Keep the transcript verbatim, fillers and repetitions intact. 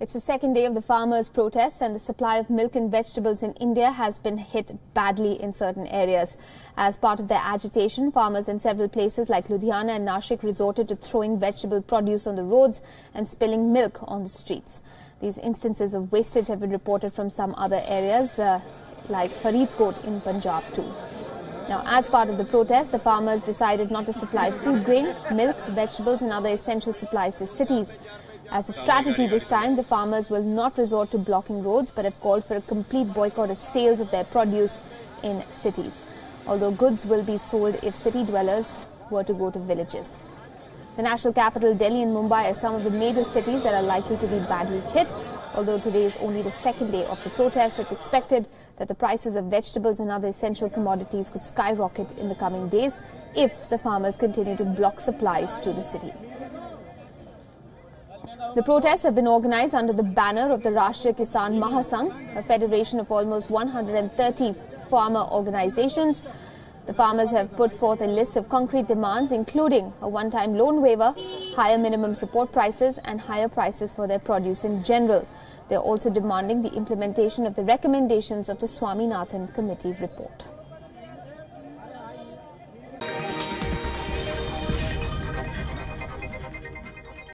It's the second day of the farmers' protests and the supply of milk and vegetables in India has been hit badly in certain areas. As part of their agitation, farmers in several places like Ludhiana and Nashik resorted to throwing vegetable produce on the roads and spilling milk on the streets. These instances of wastage have been reported from some other areas uh, like Faridkot in Punjab too. Now, as part of the protest, the farmers decided not to supply food grain, milk, vegetables and other essential supplies to cities. As a strategy this time, the farmers will not resort to blocking roads but have called for a complete boycott of sales of their produce in cities, although goods will be sold if city dwellers were to go to villages. The national capital, Delhi and Mumbai are some of the major cities that are likely to be badly hit. Although today is only the second day of the protests, it's expected that the prices of vegetables and other essential commodities could skyrocket in the coming days if the farmers continue to block supplies to the city. The protests have been organized under the banner of the Rashtriya Kisan Mahasang, a federation of almost one hundred thirty farmer organizations. The farmers have put forth a list of concrete demands, including a one-time loan waiver, higher minimum support prices and higher prices for their produce in general. They are also demanding the implementation of the recommendations of the Swaminathan Committee report.